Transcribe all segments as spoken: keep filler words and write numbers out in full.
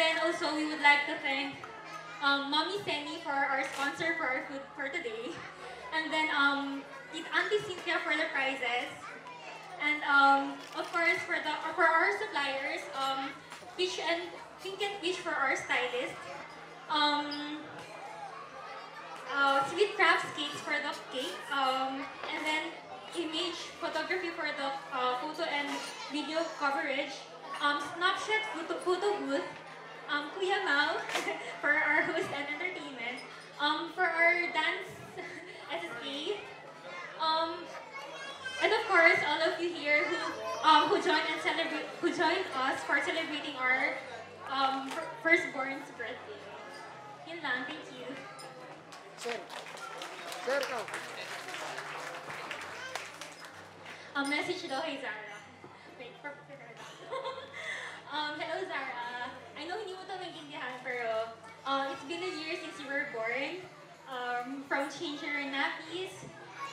then also we would like to thank um, Mommy Semi for our sponsor for our food for today. And then um, Auntie Cynthia for the prizes. And um, of course for the for our suppliers, um, Fish and Pink and Fish for our stylist. Um, uh, Sweet Crafts Cakes for the cake. Um, and then Emage Photography for the uh, photo and video coverage. Um, Snapchat Photo, photo Booth. Um, Kuya Mao for our host and entertainment. Um, for our dance S S A. Um, and of course, all of you here who um, who joined and celebrate, who joined us for celebrating our um, firstborn's birthday. Yun lang, thank you. Sir, sir, no. A message daw kay Zara. Wait, for um, hello Zara. I know hindi mo ito maintindihan, pero uh, it's been a year since you were born. Um, from changing your nappies,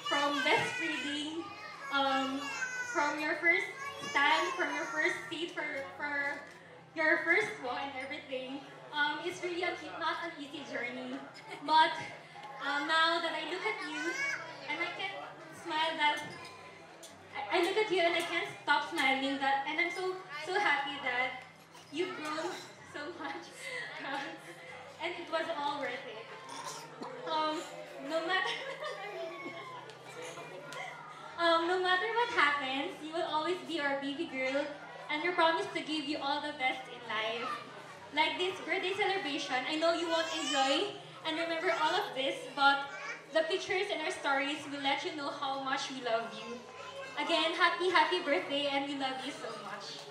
from breastfeeding, um, from your first stand, from your first seat, for, for your first walk and everything. Um, it's really a, not an easy journey. But um, now that I look at you and I can smile that, I, I look at you and I can't stop smiling that, and I'm so, so happy that you've grown so much. And it was all worth it. Um, no matter um, no matter what happens, you will always be our baby girl, and we promise to give you all the best in life. Like this birthday celebration, I know you won't enjoy and remember all of this, but the pictures and our stories will let you know how much we love you. Again, happy, happy birthday, and we love you so much.